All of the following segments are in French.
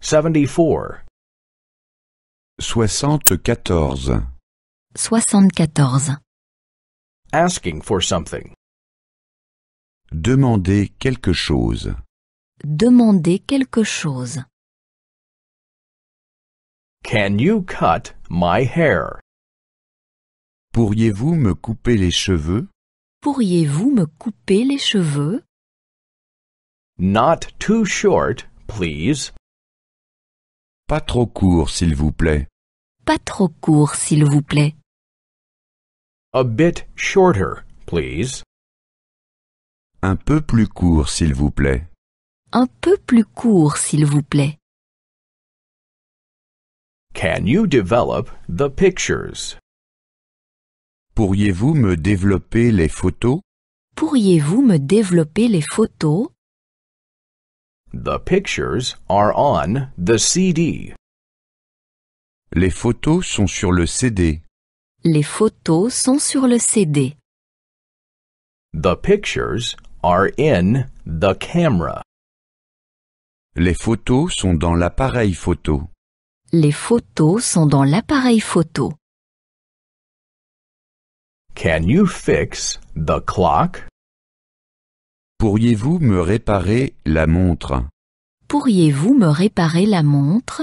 74. 74. 74. Asking for something. Demander quelque chose. Demander quelque chose. Can you cut my hair? Pourriez-vous me couper les cheveux? Pourriez-vous me couper les cheveux? Not too short, please. Pas trop court, s'il vous plaît. Pas trop court, s'il vous plaît. A bit shorter, please. Un peu plus court, s'il vous plaît. Un peu plus court, s'il vous plaît. Can you develop the pictures? Pourriez-vous me développer les photos? Pourriez-vous me développer les photos? The pictures are on the CD. Les photos sont sur le CD. Les photos sont sur le CD. The pictures are in the camera. Les photos sont dans l'appareil photo. Les photos sont dans l'appareil photo. Can you fix the clock? Pourriez-vous me réparer la montre? Pourriez-vous me réparer la montre?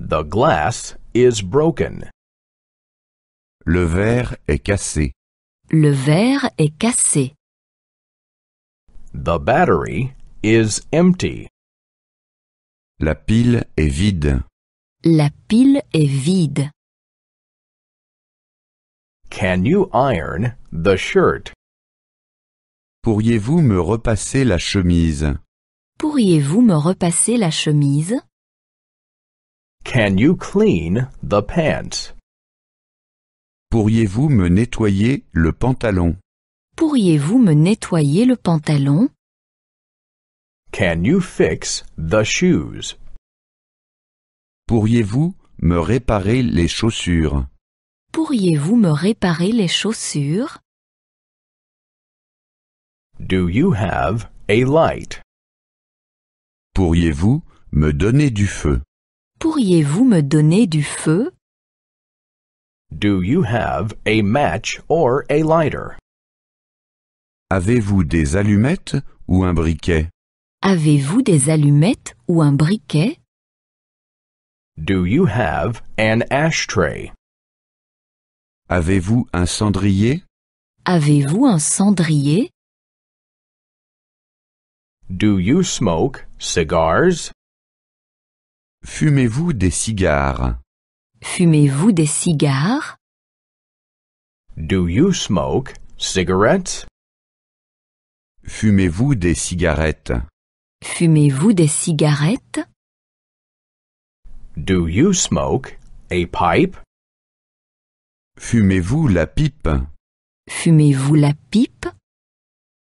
The glass is broken. Le verre est cassé. Le verre est cassé. The battery is empty. La pile est vide. La pile est vide. Can you iron the shirt? Pourriez-vous me repasser la chemise? Pourriez-vous me repasser la chemise? Can you clean the pants? Pourriez-vous me nettoyer le pantalon? Pourriez-vous me nettoyer le pantalon? Can you fix the shoes? Pourriez-vous me réparer les chaussures? Pourriez-vous me réparer les chaussures? Do you have a light? Pourriez-vous me donner du feu? Pourriez-vous me donner du feu? Do you have a match or a lighter? Avez-vous des allumettes ou un briquet? Avez-vous des allumettes ou un briquet? Do you have an ashtray? Avez-vous un cendrier? Avez-vous un cendrier? Do you smoke cigars? Fumez-vous des cigares? Fumez-vous des cigares? Do you smoke cigarettes? Fumez-vous des cigarettes? Fumez-vous des cigarettes? Do you smoke a pipe? Fumez-vous la pipe? Fumez-vous la pipe?